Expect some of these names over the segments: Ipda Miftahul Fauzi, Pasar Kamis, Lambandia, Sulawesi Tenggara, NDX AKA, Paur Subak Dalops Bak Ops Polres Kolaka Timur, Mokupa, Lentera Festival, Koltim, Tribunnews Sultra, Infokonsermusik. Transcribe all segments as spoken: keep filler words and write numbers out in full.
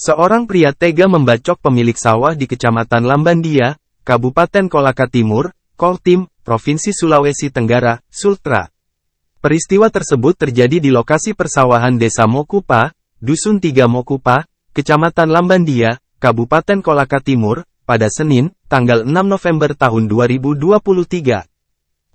Seorang pria tega membacok pemilik sawah di Kecamatan Lambandia, Kabupaten Kolaka Timur, Koltim, Provinsi Sulawesi Tenggara, Sultra. Peristiwa tersebut terjadi di lokasi persawahan Desa Mokupa, Dusun tiga Mokupa, Kecamatan Lambandia, Kabupaten Kolaka Timur, pada Senin, tanggal enam November tahun dua ribu dua puluh tiga.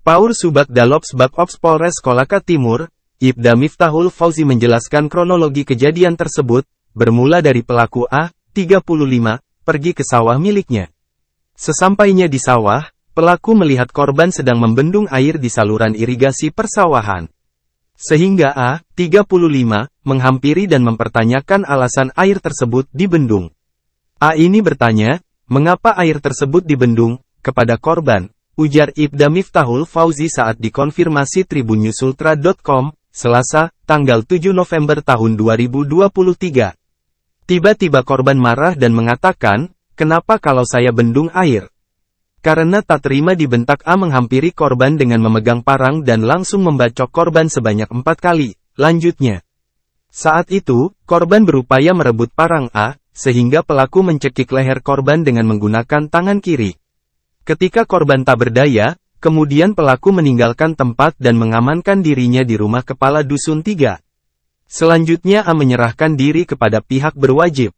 Paur Subak Dalops Bak Ops Polres Kolaka Timur, Ipda Miftahul Fauzi menjelaskan kronologi kejadian tersebut, bermula dari pelaku A, tiga puluh lima, pergi ke sawah miliknya. Sesampainya di sawah, pelaku melihat korban sedang membendung air di saluran irigasi persawahan. Sehingga A, tiga puluh lima, menghampiri dan mempertanyakan alasan air tersebut dibendung. A ini bertanya, mengapa air tersebut dibendung, kepada korban. Ujar Ipda Miftahul Fauzi saat dikonfirmasi tribun news ultra dot com, Selasa, tanggal tujuh November tahun dua ribu dua puluh tiga. Tiba-tiba korban marah dan mengatakan, kenapa kalau saya bendung air? Karena tak terima dibentak A menghampiri korban dengan memegang parang dan langsung membacok korban sebanyak empat kali, lanjutnya. Saat itu, korban berupaya merebut parang A, sehingga pelaku mencekik leher korban dengan menggunakan tangan kiri. Ketika korban tak berdaya, kemudian pelaku meninggalkan tempat dan mengamankan dirinya di rumah kepala dusun tiga. Selanjutnya A menyerahkan diri kepada pihak berwajib.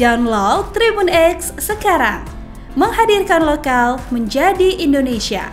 Download Tribun X sekarang, menghadirkan lokal menjadi Indonesia.